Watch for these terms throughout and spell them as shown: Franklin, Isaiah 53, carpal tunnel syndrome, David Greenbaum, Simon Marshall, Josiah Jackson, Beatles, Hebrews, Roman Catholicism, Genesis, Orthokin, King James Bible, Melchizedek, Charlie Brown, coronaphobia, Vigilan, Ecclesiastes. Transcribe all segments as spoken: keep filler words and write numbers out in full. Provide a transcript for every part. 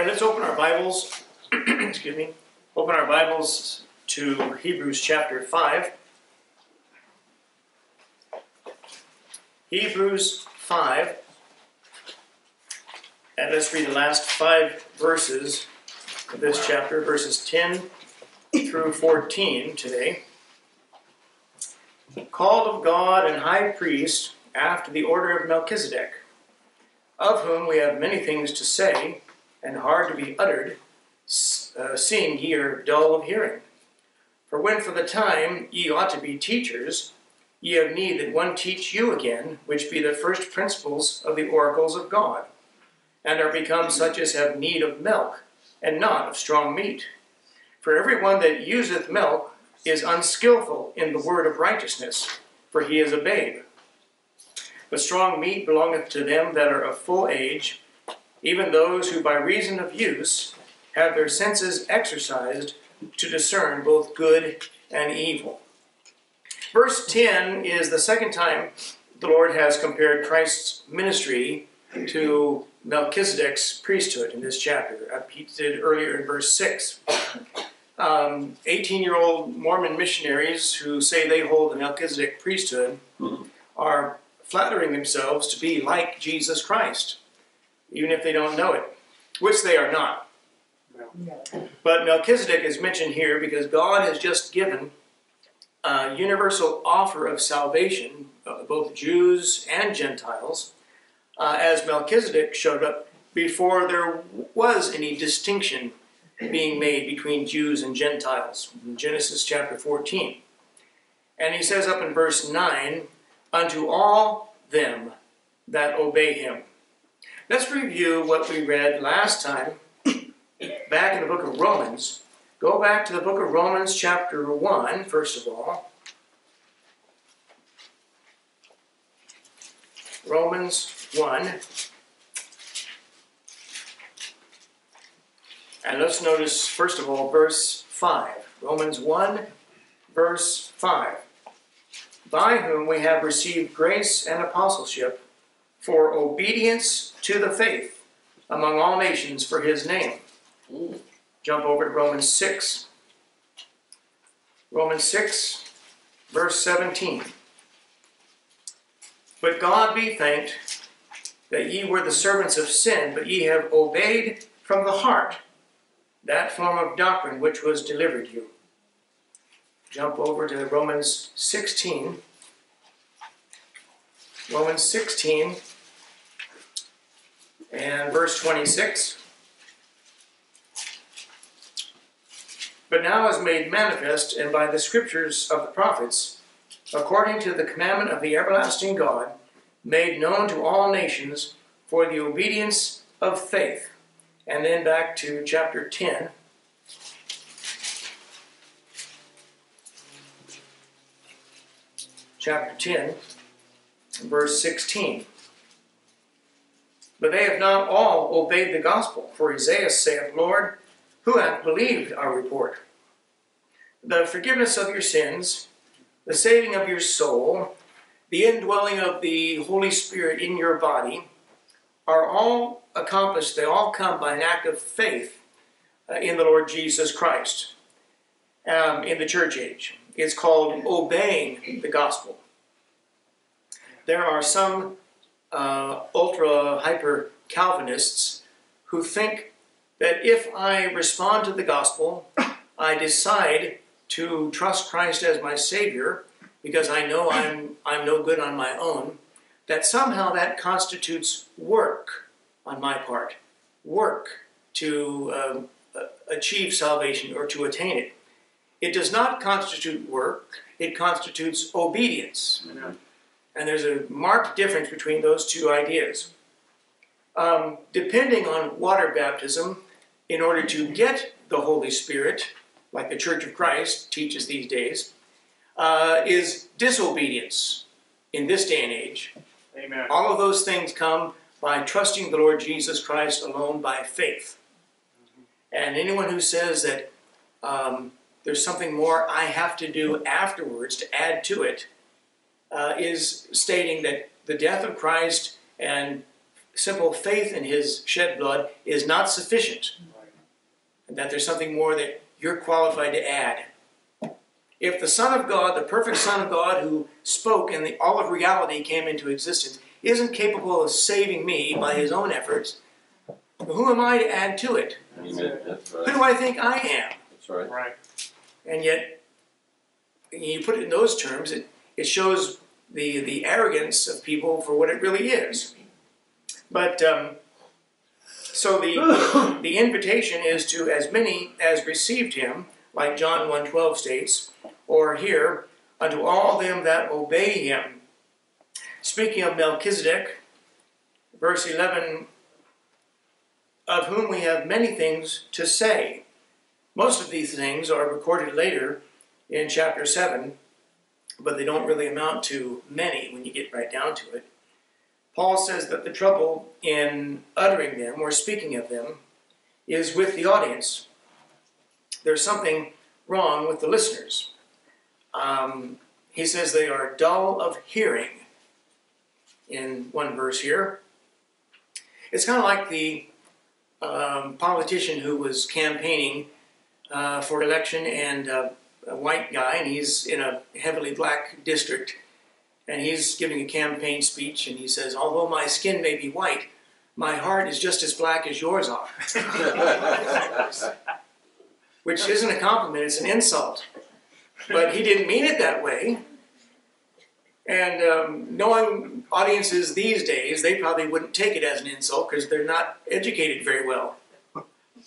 All right, let's open our Bibles, excuse me, open our Bibles to Hebrews chapter five. Hebrews five, and let's read the last five verses of this chapter, verses ten through fourteen today. Called of God and high priest after the order of Melchizedek, of whom we have many things to say, and hard to be uttered, uh, seeing ye are dull of hearing. For when for the time ye ought to be teachers, ye have need that one teach you again, which be the first principles of the oracles of God, and are become such as have need of milk, and not of strong meat. For every one that useth milk is unskillful in the word of righteousness, for he is a babe. But strong meat belongeth to them that are of full age, even those who by reason of use have their senses exercised to discern both good and evil. Verse ten is the second time the Lord has compared Christ's ministry to Melchizedek's priesthood in this chapter. He did earlier in verse six. Um, eighteen-year-old Mormon missionaries who say they hold the Melchizedek priesthood are flattering themselves to be like Jesus Christ, even if they don't know it, which they are not. But Melchizedek is mentioned here because God has just given a universal offer of salvation, uh, both Jews and Gentiles, uh, as Melchizedek showed up before there was any distinction being made between Jews and Gentiles, in Genesis chapter fourteen. And he says up in verse nine, unto all them that obey him. Let's review what we read last time, back in the book of Romans. Go back to the book of Romans chapter one, first of all. Romans one. And let's notice, first of all, verse five. Romans one, verse five. By whom we have received grace and apostleship for obedience to the faith among all nations for his name. Jump over to Romans six. Romans six, verse seventeen. But God be thanked that ye were the servants of sin, but ye have obeyed from the heart that form of doctrine which was delivered you. Jump over to Romans sixteen. Romans sixteen. And verse twenty-six, but now is made manifest, and by the scriptures of the prophets, according to the commandment of the everlasting God, made known to all nations for the obedience of faith. And then back to chapter ten. Chapter ten, verse sixteen. But they have not all obeyed the gospel, for Isaiah saith, Lord, who hath believed our report? The forgiveness of your sins, the saving of your soul, the indwelling of the Holy Spirit in your body, are all accomplished, they all come by an act of faith in the Lord Jesus Christ um, in the church age. It's called obeying the gospel. There are some Uh, ultra-hyper-Calvinists who think that if I respond to the gospel, I decide to trust Christ as my Savior because I know I'm, I'm no good on my own, that somehow that constitutes work on my part, work to um, achieve salvation or to attain it. It does not constitute work, it constitutes obedience. Mm-hmm. And there's a marked difference between those two ideas. Um, depending on water baptism, in order to get the Holy Spirit, like the Church of Christ teaches these days, uh, is disobedience in this day and age. Amen. All of those things come by trusting the Lord Jesus Christ alone by faith. And anyone who says that um, there's something more I have to do afterwards to add to it, Uh, is stating that the death of Christ and simple faith in his shed blood is not sufficient, and that there's something more that you're qualified to add. If the Son of God, the perfect Son of God who spoke and the, all of reality came into existence, isn't capable of saving me by his own efforts, who am I to add to it? Amen. That's right. Who do I think I am? That's right. Right. And yet, you put it in those terms, it, it shows the, the arrogance of people for what it really is. But, um, so the, the invitation is to as many as received him, like John one twelve states, or here, unto all them that obey him. Speaking of Melchizedek, verse eleven, of whom we have many things to say. Most of these things are recorded later in chapter seven, but they don't really amount to many when you get right down to it. Paul says that the trouble in uttering them or speaking of them is with the audience. There's something wrong with the listeners. Um, he says they are dull of hearing in one verse here. It's kind of like the um, politician who was campaigning uh, for election, and uh, a white guy, and he's in a heavily black district, and he's giving a campaign speech, and he says, although my skin may be white, my heart is just as black as yours are. Which isn't a compliment, it's an insult. But he didn't mean it that way. And um, knowing audiences these days, they probably wouldn't take it as an insult because they're not educated very well.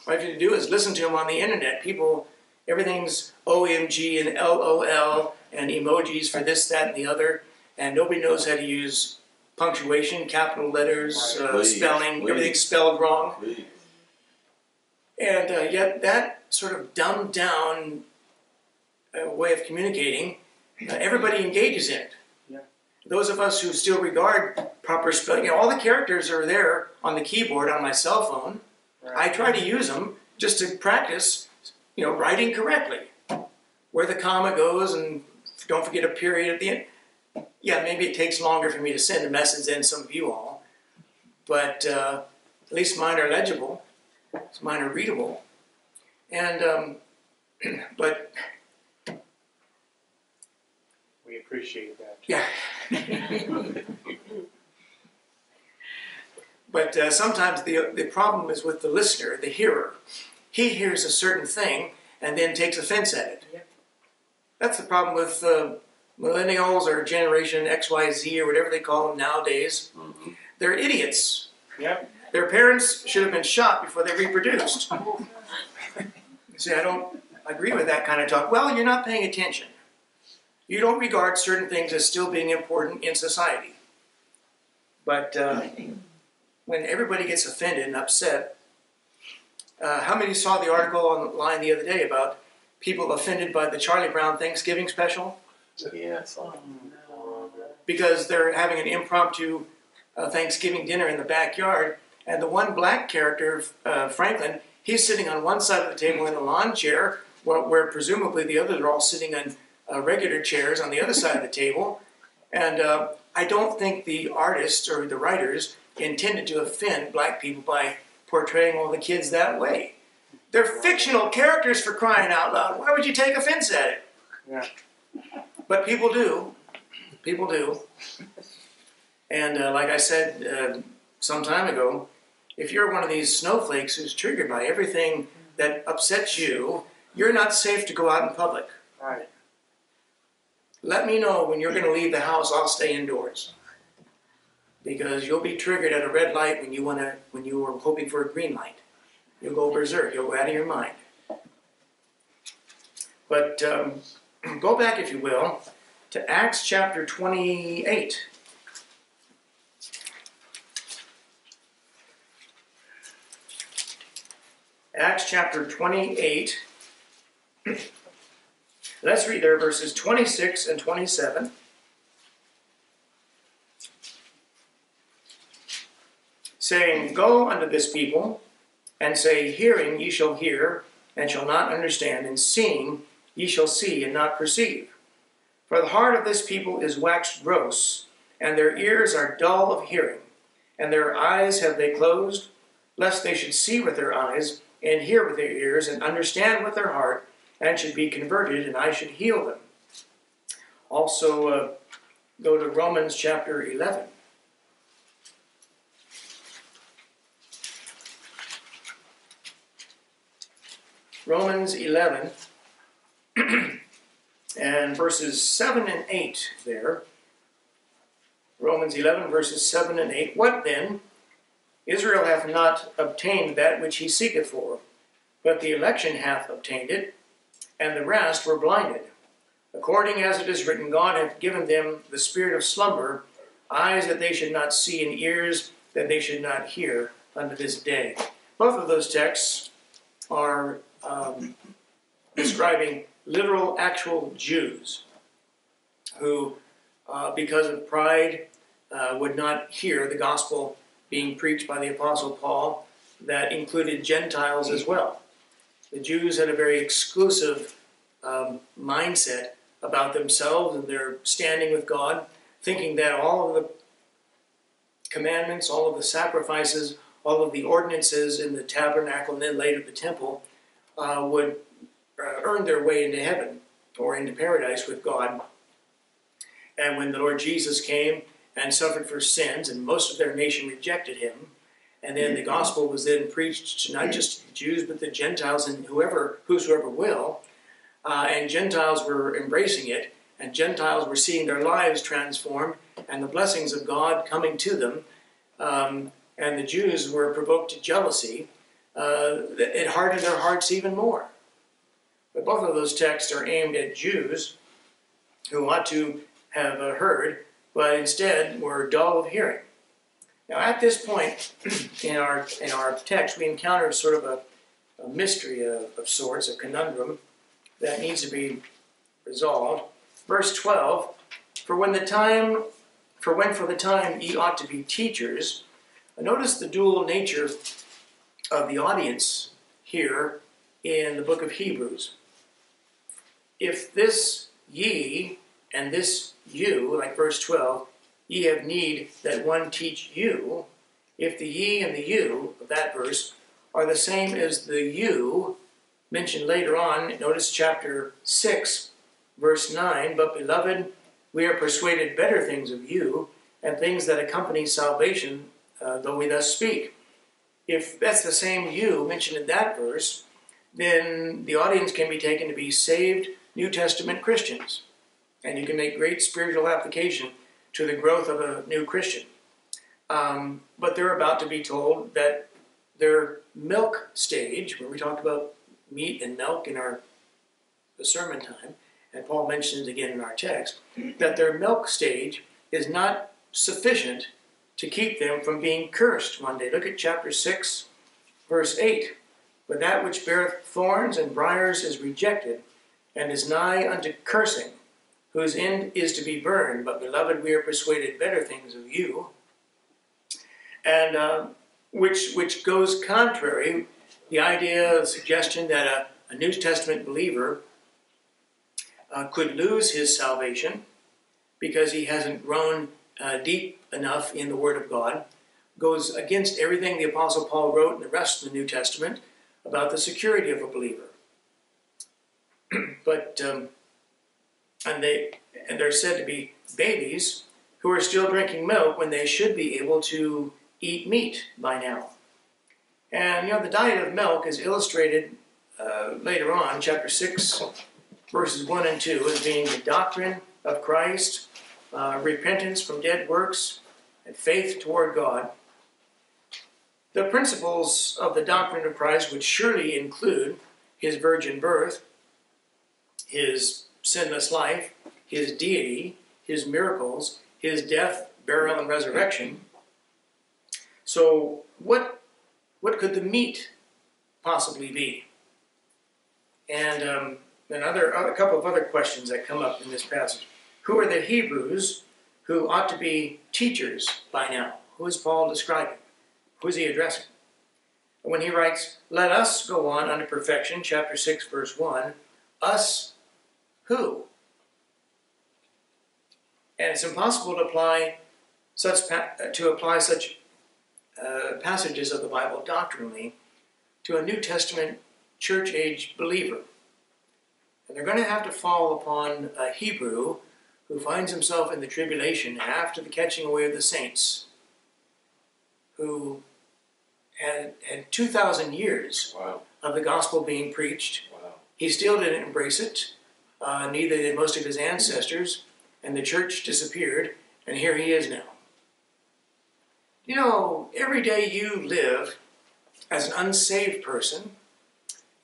All you have to do is listen to them on the internet. People, everything's O M G and L O L and emojis for this, that, and the other. And nobody knows how to use punctuation, capital letters, uh, please, spelling, please. Everything's spelled wrong. Please. And uh, yet that sort of dumbed down uh, way of communicating, uh, everybody engages in it. Yeah. Those of us who still regard proper spelling, you know, all the characters are there on the keyboard on my cell phone. Right. I try to use them just to practice, you know, writing correctly. Where the comma goes, and don't forget a period at the end. Yeah, maybe it takes longer for me to send a message than some of you all, but uh, at least mine are legible. Mine are readable, and um, but we appreciate that. Yeah, but uh, sometimes the the problem is with the listener, the hearer. He hears a certain thing and then takes offense at it. Yep. That's the problem with uh, millennials or Generation X Y Z or whatever they call them nowadays. Mm-hmm. They're idiots. Yep. Their parents should have been shot before they reproduced. See, I don't agree with that kind of talk. Well, you're not paying attention. You don't regard certain things as still being important in society. But uh, when everybody gets offended and upset, uh, how many saw the article online the other day about people offended by the Charlie Brown Thanksgiving special? Yeah, I saw it. Because they're having an impromptu uh, Thanksgiving dinner in the backyard, and the one black character, uh, Franklin, he's sitting on one side of the table in a lawn chair, where, where presumably the others are all sitting on uh, regular chairs on the other side of the table. And uh, I don't think the artists or the writers intended to offend black people by portraying all the kids that way. They're fictional characters, for crying out loud. Why would you take offense at it? Yeah. But people do. People do. And uh, like I said uh, some time ago, if you're one of these snowflakes who's triggered by everything that upsets you, you're not safe to go out in public. Right. Let me know when you're going to leave the house. I'll stay indoors. Because you'll be triggered at a red light when you want to, when you were hoping for a green light. You'll go berserk. You'll go out of your mind. But um, go back, if you will, to Acts chapter twenty-eight. Acts chapter twenty-eight, let's read there verses twenty-six and twenty-seven. Saying, go unto this people, and say, hearing ye shall hear, and shall not understand, and seeing ye shall see, and not perceive. For the heart of this people is waxed gross, and their ears are dull of hearing, and their eyes have they closed, lest they should see with their eyes, and hear with their ears, and understand with their heart, and should be converted, and I should heal them. Also, uh, go to Romans chapter eleven. Romans eleven, and verses seven and eight there. Romans eleven, verses seven and eight. What then? Israel hath not obtained that which he seeketh for, but the election hath obtained it, and the rest were blinded. According as it is written, God hath given them the spirit of slumber, eyes that they should not see, and ears that they should not hear unto this day. Both of those texts are um, describing literal, actual Jews who, uh, because of pride, uh, would not hear the gospel being preached by the Apostle Paul. That included Gentiles as well. The Jews had a very exclusive um, mindset about themselves and their standing with God, thinking that all of the commandments, all of the sacrifices, all of the ordinances in the tabernacle and then later the temple uh, would uh, earn their way into heaven or into paradise with God. And when the Lord Jesus came and suffered for sins, and most of their nation rejected him, and then the gospel was then preached to not just the Jews, but the Gentiles and whoever, whosoever will, uh, and Gentiles were embracing it, and Gentiles were seeing their lives transformed, and the blessings of God coming to them, um, and the Jews were provoked to jealousy. Uh, it hardened their hearts even more. But both of those texts are aimed at Jews who ought to have uh, heard, but instead were dull of hearing. Now, at this point in our, in our text, we encounter sort of a, a mystery of, of sorts, a conundrum that needs to be resolved. Verse twelve, for when the time, for when for the time ye ought to be teachers. Notice the dual nature of the audience here in the book of Hebrews. If this ye and this you, like verse twelve, ye have need that one teach you, if the ye and the you of that verse are the same as the you mentioned later on, notice chapter six, verse nine, but beloved, we are persuaded better things of you, and things that accompany salvation, uh, though we thus speak. If that's the same you mentioned in that verse, then the audience can be taken to be saved New Testament Christians, and you can make great spiritual application to the growth of a new Christian. Um, but they're about to be told that their milk stage, where we talked about meat and milk in our the sermon time, and Paul mentions it again in our text, that their milk stage is not sufficient to keep them from being cursed one day. Look at chapter six, verse eight. But that which beareth thorns and briars is rejected, and is nigh unto cursing, whose end is to be burned. But beloved, we are persuaded better things of you, and uh, which which goes contrary the idea, the suggestion that a, a New Testament believer uh, could lose his salvation because he hasn't grown uh, deep enough in the Word of God, goes against everything the Apostle Paul wrote and the rest of the New Testament about the security of a believer. but um, And, they, and they're said to be babies who are still drinking milk when they should be able to eat meat by now. And, you know, the diet of milk is illustrated uh, later on, chapter six, verses one and two, as being the doctrine of Christ, uh, repentance from dead works, and faith toward God. The principles of the doctrine of Christ would surely include his virgin birth, his sinless life, his deity, his miracles, his death, burial, and resurrection. So what, what could the meat possibly be? And um, another, a couple of other questions that come up in this passage. Who are the Hebrews who ought to be teachers by now? Who is Paul describing? Who is he addressing? When he writes, let us go on unto perfection, chapter six, verse one, us who? And it's impossible to apply such to apply such uh, passages of the Bible doctrinally to a New Testament church-age believer. And they're going to have to fall upon a Hebrew who finds himself in the tribulation after the catching away of the saints, who had, had two thousand years wow. of the gospel being preached. Wow. He still didn't embrace it, uh, neither did most of his ancestors, and the church disappeared, and here he is now. You know, every day you live as an unsaved person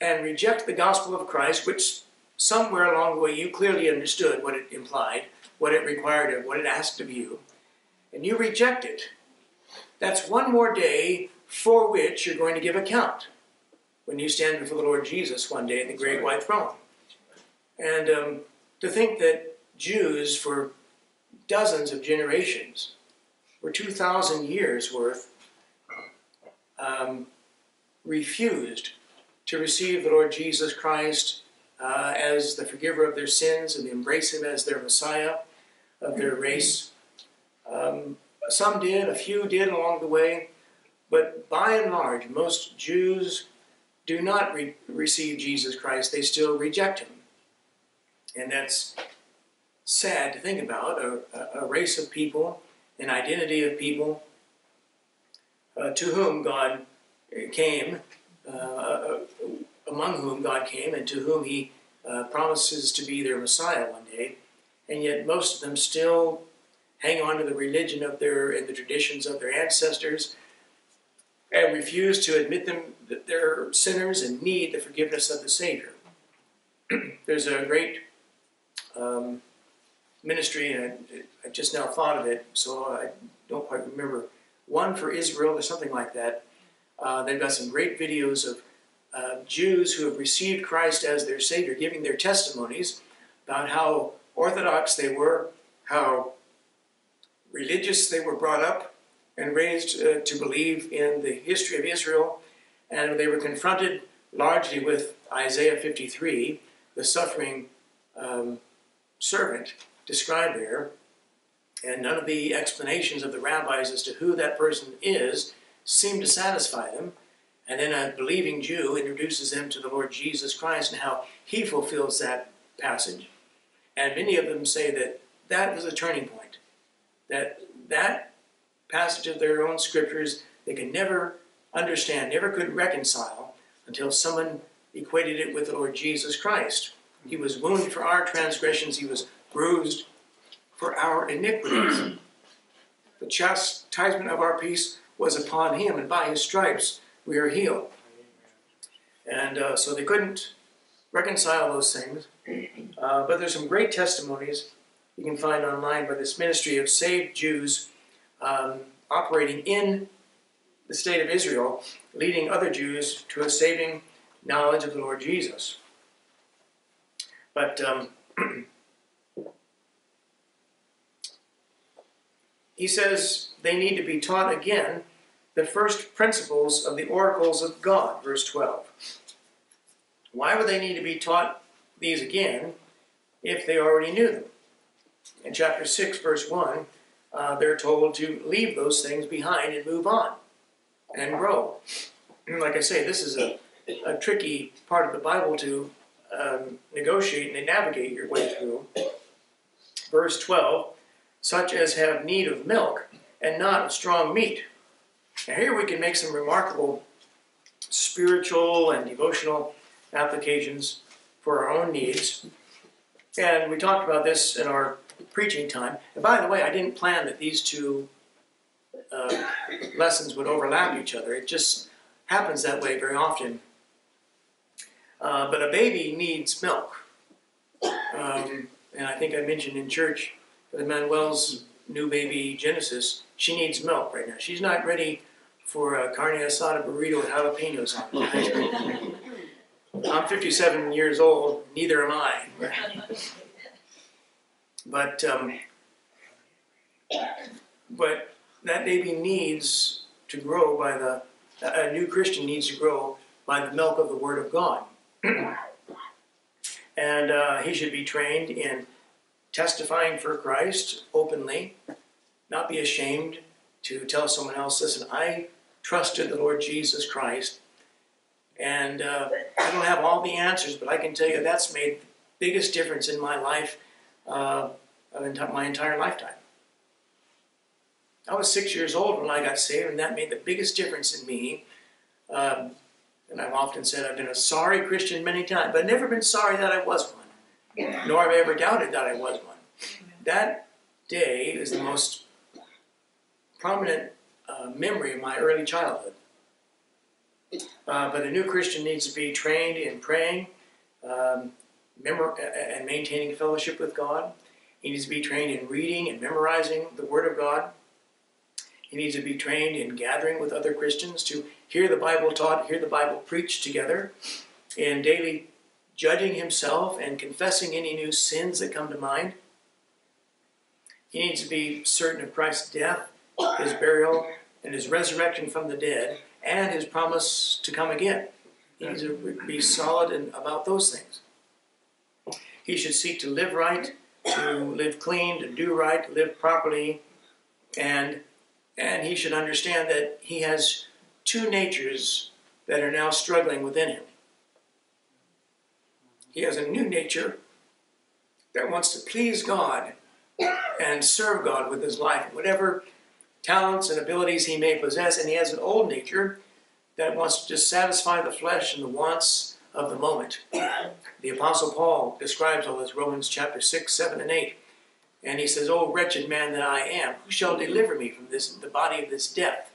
and reject the gospel of Christ, which somewhere along the way you clearly understood what it implied, what it required of, what it asked of you, and you reject it. That's one more day for which you're going to give account when you stand before the Lord Jesus one day in the great white throne. And um, to think that Jews for dozens of generations were two thousand years worth um, refused to receive the Lord Jesus Christ uh, as the forgiver of their sins and embrace him as their Messiah of their race. Um, some did, a few did along the way, but by and large, most Jews do not re receive Jesus Christ. They still reject him. And that's sad to think about, a, a race of people, an identity of people uh, to whom God came, uh, among whom God came, and to whom he uh, promises to be their Messiah one day, and yet most of them still hang on to the religion of their and the traditions of their ancestors and refuse to admit them that they're sinners and need the forgiveness of the Savior. There's a great um, ministry, and I, I just now thought of it, so I don't quite remember. One for Israel or something like that. Uh, they've got some great videos of uh, Jews who have received Christ as their Savior, giving their testimonies about how orthodox they were, how religious they were brought up and raised uh, to believe in the history of Israel, and they were confronted largely with Isaiah fifty-three, the suffering um, servant described there, and none of the explanations of the rabbis as to who that person is seem to satisfy them, and then a believing Jew introduces them to the Lord Jesus Christ and how he fulfills that passage, and many of them say that that was a turning point, that that passage of their own scriptures they could never understand, never could reconcile until someone equated it with the Lord Jesus Christ. He was wounded for our transgressions, he was bruised for our iniquities. The chastisement of our peace was upon him, and by his stripes we are healed. And uh, so they couldn't reconcile those things. Uh, but there's some great testimonies you can find online by this ministry of saved Jews um, operating in the state of Israel, leading other Jews to a saving knowledge of the Lord Jesus. But um, he says they need to be taught again the first principles of the oracles of God, verse twelve. Why would they need to be taught these again if they already knew them? In chapter six, verse one, uh, they're told to leave those things behind and move on and grow. And like I say, this is a, a tricky part of the Bible to um, negotiate and navigate your way through. Verse twelve, such as have need of milk and not of strong meat. Now here we can make some remarkable spiritual and devotional applications for our own needs. And we talked about this in our preaching time. And by the way, I didn't plan that these two uh, lessons would overlap each other. It just happens that way very often. Uh, but a baby needs milk. Um, and I think I mentioned in church that Manuel's new baby Genesis, she needs milk right now. She's not ready for a carne asada burrito with jalapenos on it. I'm fifty-seven years old, neither am I. But, um, but that baby needs to grow by the, a new Christian needs to grow by the milk of the Word of God. And uh, he should be trained in testifying for Christ openly, not be ashamed to tell someone else, listen, I trusted the Lord Jesus Christ. And uh, I don't have all the answers, but I can tell you that's made the biggest difference in my life, uh, my entire lifetime. I was six years old when I got saved, and that made the biggest difference in me. Um, and I've often said I've been a sorry Christian many times, but I've never been sorry that I was one, yeah. nor have I ever doubted that I was one. That day is the most prominent uh, memory of my early childhood. Uh, but a new Christian needs to be trained in praying um, and maintaining fellowship with God. He needs to be trained in reading and memorizing the Word of God. He needs to be trained in gathering with other Christians to hear the Bible taught, hear the Bible preached together, and daily judging himself and confessing any new sins that come to mind. He needs to be certain of Christ's death, his burial, and his resurrection from the dead, and his promise to come again. He needs to be solid in, about those things. He should seek to live right, to live clean, to do right, to live properly, and And he should understand that he has two natures that are now struggling within him. He has a new nature that wants to please God and serve God with his life, whatever talents and abilities he may possess. And he has an old nature that wants to just satisfy the flesh and the wants of the moment. The Apostle Paul describes all this, Romans chapter six, seven, and eight. And he says, "O wretched man that I am, who shall deliver me from this, the body of this death?"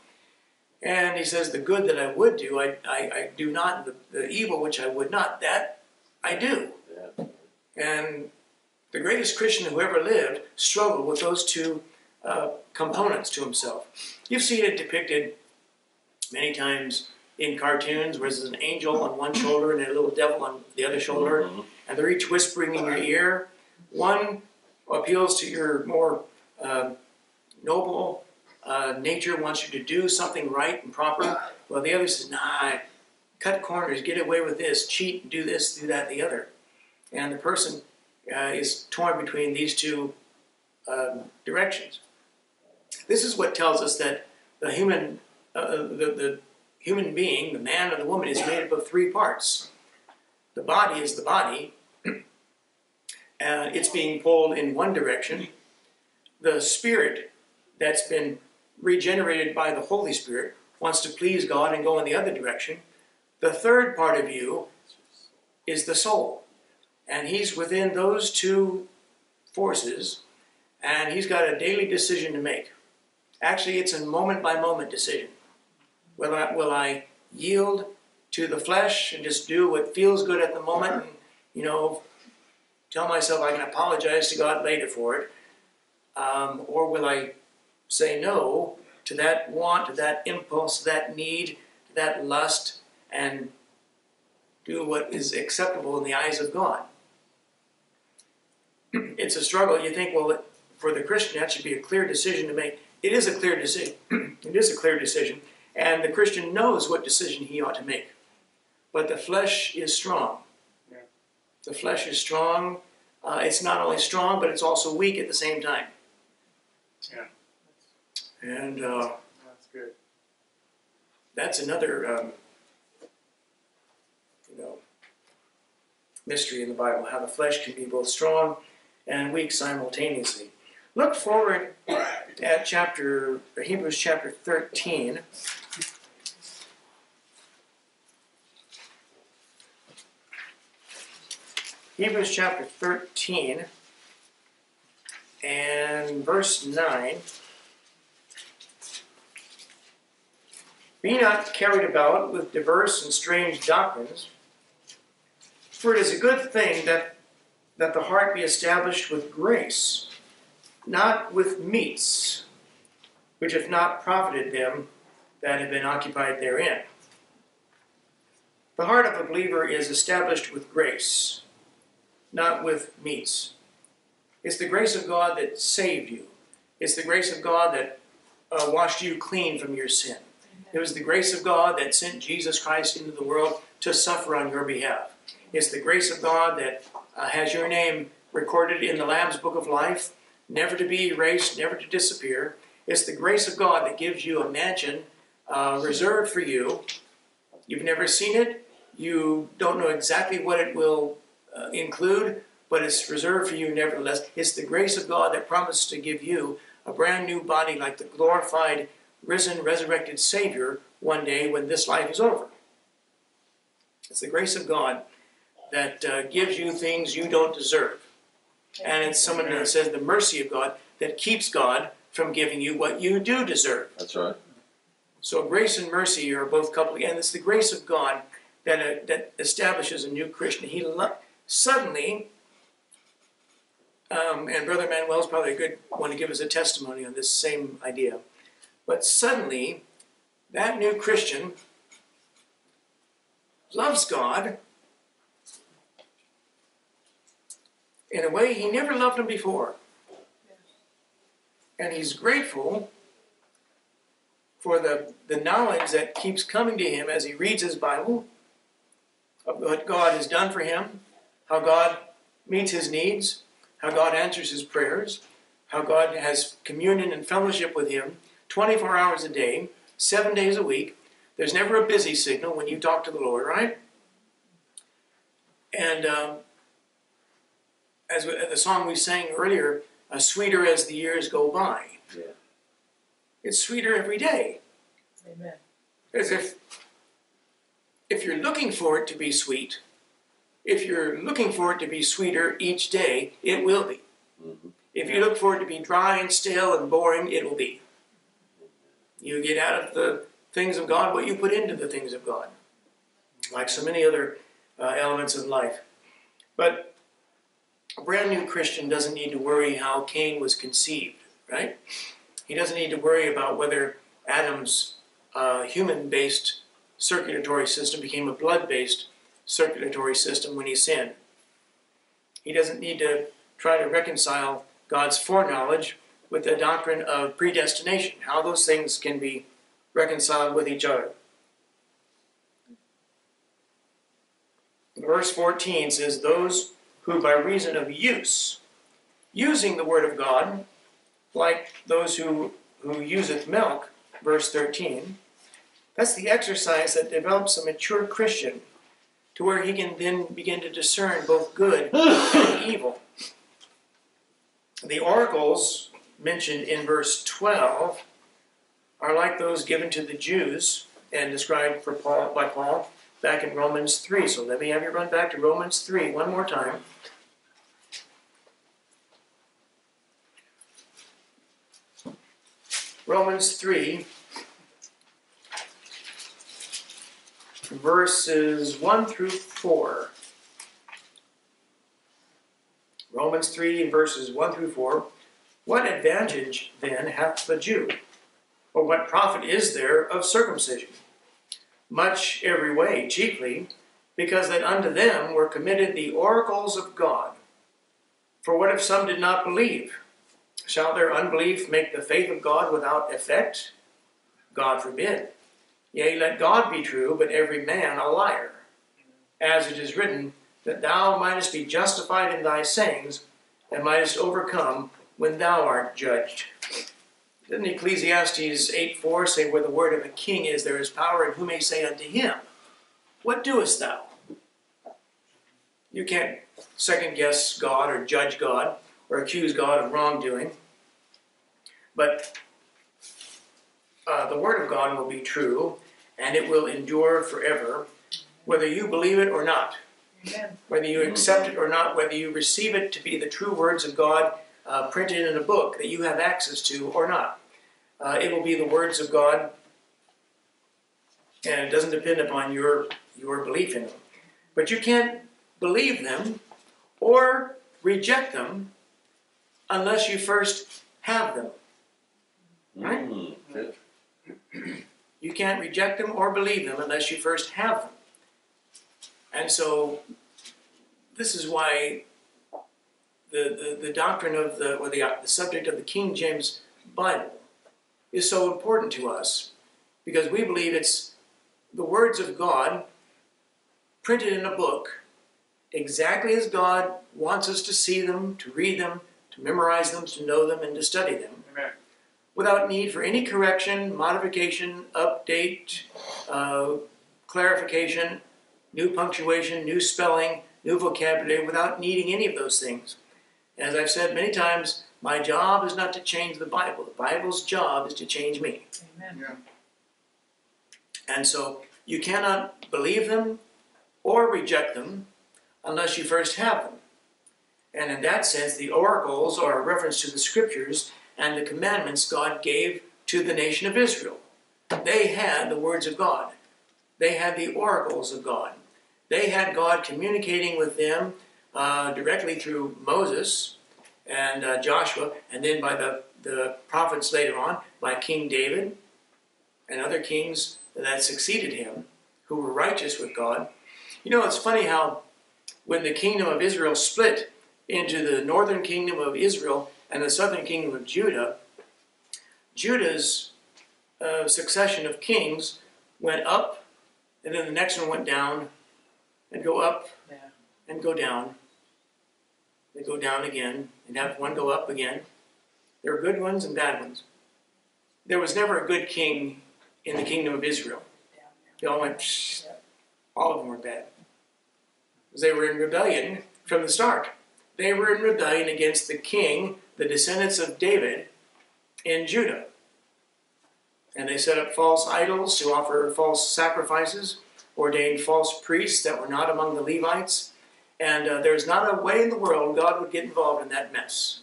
And he says, "The good that I would do, I, I, I do not, the, the evil which I would not, that I do." Yeah. And the greatest Christian who ever lived struggled with those two uh, components to himself. You've seen it depicted many times in cartoons, where there's an angel on one shoulder and a little devil on the other shoulder, mm-hmm. and they're each whispering in your ear. One appeals to your more uh, noble uh, nature, wants you to do something right and proper. Well, the other says, nah, cut corners, get away with this, cheat, do this, do that, the other. And the person uh, is torn between these two uh, directions. This is what tells us that the human, uh, the, the human being, the man or the woman, is made up of three parts. The body is the body. Uh, it's being pulled in one direction. The spirit that's been regenerated by the Holy Spirit wants to please God and go in the other direction. The third part of you is the soul. And he's within those two forces, and he's got a daily decision to make. Actually, it's a moment-by-moment decision. Will I, will I yield to the flesh and just do what feels good at the moment and, you know, tell myself I can apologize to God later for it, um, or will I say no to that want, to that impulse, to that need, to that lust, and do what is acceptable in the eyes of God? It's a struggle. You think, well, for the Christian, that should be a clear decision to make. It is a clear decision. It is a clear decision, and the Christian knows what decision he ought to make. But the flesh is strong. The flesh is strong. Uh, it's not only strong, but it's also weak at the same time. Yeah. And uh, that's good. That's another, um, you know, mystery in the Bible: how the flesh can be both strong and weak simultaneously. Look forward at chapter Hebrews chapter thirteen. Hebrews chapter thirteen and verse nine. "Be not carried about with diverse and strange doctrines, for it is a good thing that, that the heart be established with grace, not with meats, which have not profited them that have been occupied therein." The heart of a believer is established with grace, not with meats. It's the grace of God that saved you. It's the grace of God that uh, washed you clean from your sin. It was the grace of God that sent Jesus Christ into the world to suffer on your behalf. It's the grace of God that uh, has your name recorded in the Lamb's Book of Life, never to be erased, never to disappear. It's the grace of God that gives you a mansion uh, reserved for you. You've never seen it. You don't know exactly what it will uh, include, but it's reserved for you nevertheless. It's the grace of God that promised to give you a brand new body like the glorified, risen, resurrected Savior one day when this life is over. It's the grace of God that uh, gives you things you don't deserve. And it's someone that says the mercy of God that keeps God from giving you what you do deserve. That's right. So grace and mercy are both coupled. And it's the grace of God that, uh, that establishes a new Christian. He suddenly, um, and Brother Manuel's probably a good one to give us a testimony on this same idea. But suddenly, that new Christian loves God in a way he never loved him before. And he's grateful for the, the knowledge that keeps coming to him as he reads his Bible of what God has done for him, how God meets his needs, how God answers his prayers, how God has communion and fellowship with him twenty-four hours a day, seven days a week. There's never a busy signal when you talk to the Lord, right? And um, as we, the song we sang earlier, uh, sweeter as the years go by. Yeah. It's sweeter every day. Amen. As if, if you're looking for it to be sweet, if you're looking for it to be sweeter each day, it will be. Mm-hmm. If you look for it to be dry and stale and boring, it will be. You get out of the things of God what you put into the things of God, like so many other uh, elements of life. But a brand new Christian doesn't need to worry how Cain was conceived, right? He doesn't need to worry about whether Adam's uh, human-based circulatory system became a blood-based circulatory system when he sinned. He doesn't need to try to reconcile God's foreknowledge with the doctrine of predestination, how those things can be reconciled with each other. Verse fourteen says, those who by reason of use, using the word of God, like those who, who useth milk, verse thirteen, that's the exercise that develops a mature Christian to where he can then begin to discern both good and evil. The oracles mentioned in verse twelve are like those given to the Jews and described for Paul, by Paul back in Romans three. So let me have you run back to Romans three one more time. Romans three, verses one through four. Romans three, verses one through four. What advantage, then, hath the Jew? Or what profit is there of circumcision? Much every way, chiefly, because that unto them were committed the oracles of God. For what if some did not believe? Shall their unbelief make the faith of God without effect? God forbid. Yea, let God be true, but every man a liar. As it is written, that thou mightest be justified in thy sayings, and mightest overcome when thou art judged. Doesn't Ecclesiastes eight four say, where the word of a king is, there is power, and who may say unto him, what doest thou? You can't second guess God or judge God or accuse God of wrongdoing. But uh, the word of God will be true, and it will endure forever, whether you believe it or not. Whether you accept it or not, whether you receive it to be the true words of God uh, printed in a book that you have access to or not. Uh, it will be the words of God, and it doesn't depend upon your, your belief in them. But you can't believe them or reject them unless you first have them. Right? Mm-hmm. You can't reject them or believe them unless you first have them. And so, this is why the, the, the doctrine of the, or the, the subject of the King James Bible is so important to us, because we believe it's the words of God printed in a book, exactly as God wants us to see them, to read them, to memorize them, to know them, and to study them. Amen. without need for any correction, modification, update, uh, clarification, new punctuation, new spelling, new vocabulary, without needing any of those things. As I've said many times, my job is not to change the Bible. The Bible's job is to change me. Amen. Yeah. And so you cannot believe them or reject them unless you first have them. And in that sense, the oracles are a reference to the scriptures and the commandments God gave to the nation of Israel. They had the words of God. They had the oracles of God. They had God communicating with them uh, directly through Moses and uh, Joshua, and then by the, the prophets later on, by King David and other kings that succeeded him, who were righteous with God. You know, it's funny how when the kingdom of Israel split into the northern kingdom of Israel and the southern kingdom of Judah, Judah's uh, succession of kings went up, and then the next one went down, and go up, yeah. and go down. They go down again, and have one go up again. There are good ones and bad ones. There was never a good king in the kingdom of Israel. They all went, psh, all of them were bad. Because they were in rebellion from the start. They were in rebellion against the king, the descendants of David, in Judah. And they set up false idols to offer false sacrifices, ordained false priests that were not among the Levites. And uh, there's not a way in the world God would get involved in that mess.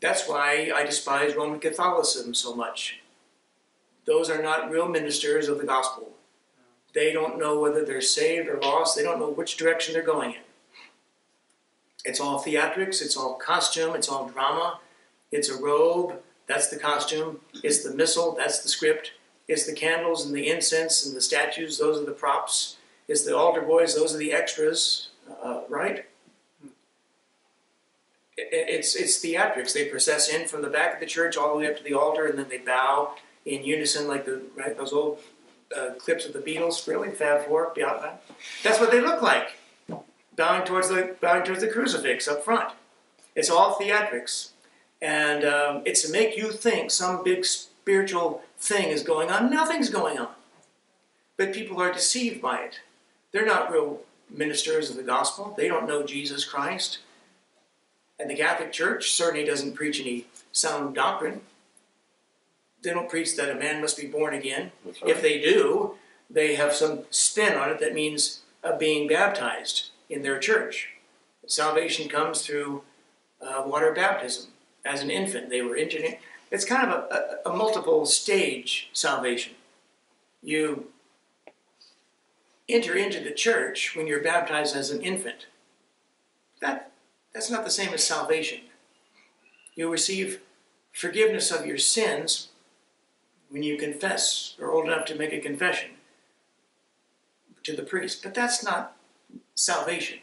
That's why I despise Roman Catholicism so much. Those are not real ministers of the gospel. They don't know whether they're saved or lost. They don't know which direction they're going in. It's all theatrics, it's all costume, it's all drama. It's a robe, that's the costume. It's the missal, that's the script. It's the candles and the incense and the statues, those are the props. It's the altar boys, those are the extras, uh, right? It's, it's theatrics. They process in from the back of the church all the way up to the altar, and then they bow in unison, like the right, those old uh, clips of the Beatles, really, Fab Four, beyond that. That's what they look like, bowing towards the bowing towards the crucifix up front. It's all theatrics, and um, it's to make you think some big spiritual thing is going on. Nothing's going on, but people are deceived by it. They're not real ministers of the gospel. They don't know Jesus Christ, and the Catholic Church certainly doesn't preach any sound doctrine. They don't preach that a man must be born again. That's right. If they do, they have some spin on it that means uh, being baptized in their church. Salvation comes through uh, water baptism. As an infant, they were injured. It's kind of a, a, a multiple stage salvation. You enter into the church when you're baptized as an infant. That, that's not the same as salvation. You receive forgiveness of your sins when you confess, or old enough to make a confession to the priest. But that's not salvation.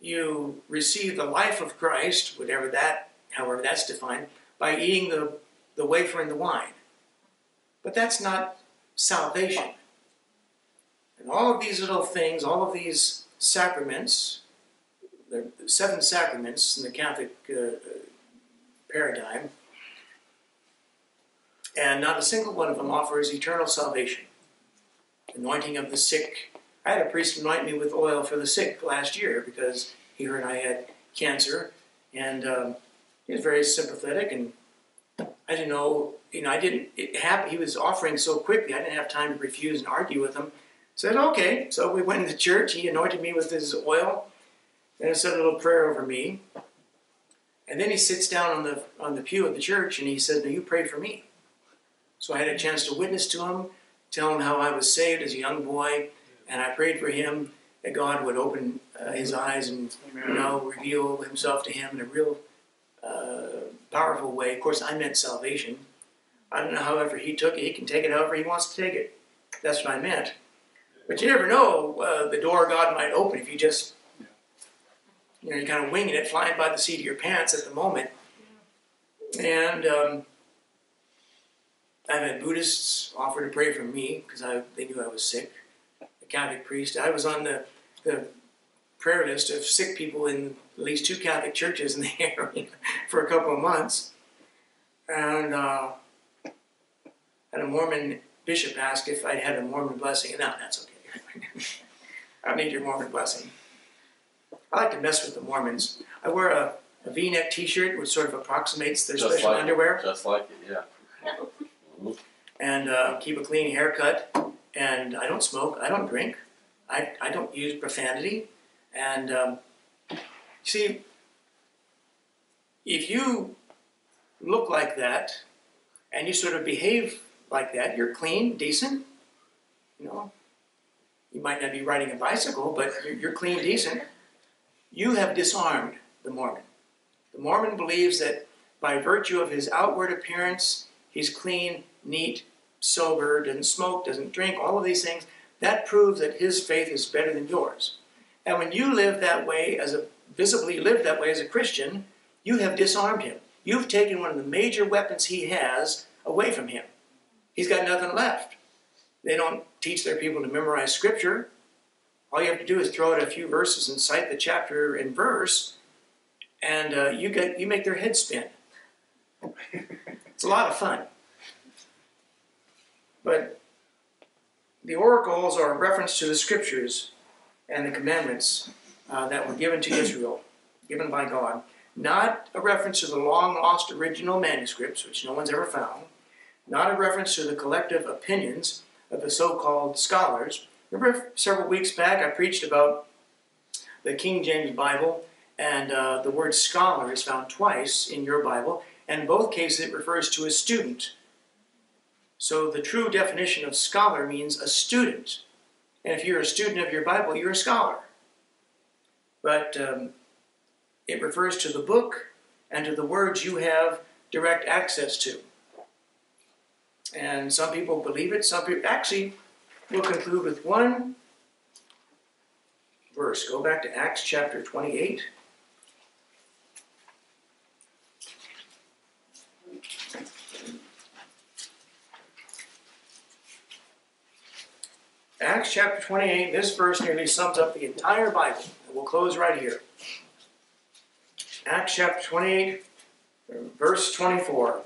You receive the life of Christ, whatever that, however that's defined, by eating the, the wafer and the wine. But that's not salvation. And all of these little things, all of these sacraments, the seven sacraments in the Catholic uh, paradigm, and not a single one of them offers eternal salvation. Anointing of the sick. I had a priest anoint me with oil for the sick last year because he heard I had cancer, and um, he was very sympathetic. And I didn't know, you know, I didn't. It happened. He was offering so quickly, I didn't have time to refuse and argue with him. I said okay. So we went into church. He anointed me with his oil, and I said a little prayer over me. And then he sits down on the on the pew of the church, and he said, "Now you pray for me." So I had a chance to witness to him, tell him how I was saved as a young boy, and I prayed for him that God would open uh, his eyes and, you know, reveal himself to him in a real uh, powerful way. Of course, I meant salvation. I don't know however he took it. He can take it however he wants to take it. That's what I meant. But you never know uh, the door God might open if you just, you know, you're kind of winging it, flying by the seat of your pants at the moment. And um, I've had Buddhists offer to pray for me because I, they knew I was sick. A Catholic priest. I was on the, the prayer list of sick people in at least two Catholic churches in the area for a couple of months. and uh, had a Mormon bishop ask if I'd had a Mormon blessing, and no, that's okay. I don't need your Mormon blessing. I like to mess with the Mormons. I wear a, a V-neck T-shirt, which sort of approximates their just special like underwear. It, just like it, yeah. And uh, keep a clean haircut. And I don't smoke. I don't drink. I, I don't use profanity. And um, see, if you look like that and you sort of behave like that, you're clean, decent. You know, you might not be riding a bicycle, but you're, you're clean, decent. You have disarmed the Mormon. The Mormon believes that by virtue of his outward appearance, he's clean, neat, sober, doesn't smoke, doesn't drink, all of these things. That proves that his faith is better than yours. And when you live that way, as a visibly live that way as a Christian, you have disarmed him. You've taken one of the major weapons he has away from him. He's got nothing left. They don't teach their people to memorize scripture. All you have to do is throw out a few verses and cite the chapter and verse, and uh, you get you make their head spin. It's a lot of fun. But the oracles are a reference to the scriptures and the commandments uh, that were given to Israel, given by God. Not a reference to the long-lost original manuscripts, which no one's ever found. Not a reference to the collective opinions of the so-called scholars. Remember several weeks back I preached about the King James Bible, and uh, the word scholar is found twice in your Bible, and in both cases it refers to a student. So the true definition of scholar means a student. And if you're a student of your Bible, you're a scholar. But um, it refers to the book and to the words you have direct access to. And some people believe it. Some people actually will conclude with one verse. Go back to Acts chapter twenty-eight. Acts chapter twenty-eight, this verse nearly sums up the entire Bible. And we'll close right here. Acts chapter twenty-eight, verse twenty-four.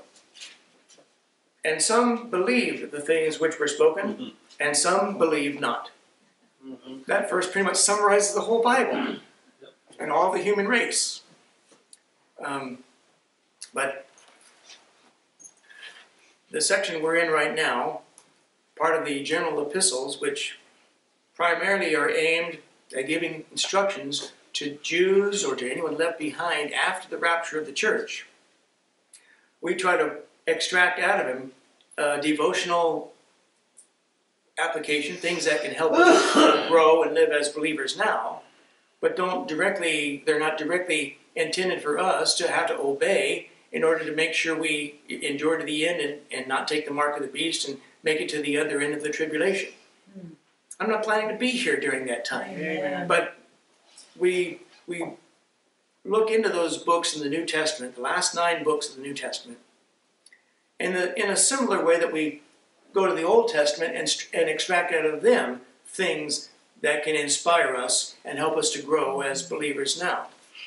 And some believed the things which were spoken, mm-hmm. and some believed not. Mm-hmm. That verse pretty much summarizes the whole Bible, mm-hmm. and all the human race. Um, but the section we're in right now, part of the general epistles, which primarily are aimed at giving instructions to Jews or to anyone left behind after the rapture of the church. We try to extract out of him uh, devotional application, things that can help us grow and live as believers now, but don't directly, they're not directly intended for us to have to obey in order to make sure we endure to the end and, and not take the mark of the beast and make it to the other end of the tribulation. I'm not planning to be here during that time. Amen. But we, we look into those books in the New Testament, the last nine books of the New Testament, in, the, in a similar way that we go to the Old Testament and, and extract out of them things that can inspire us and help us to grow as believers now.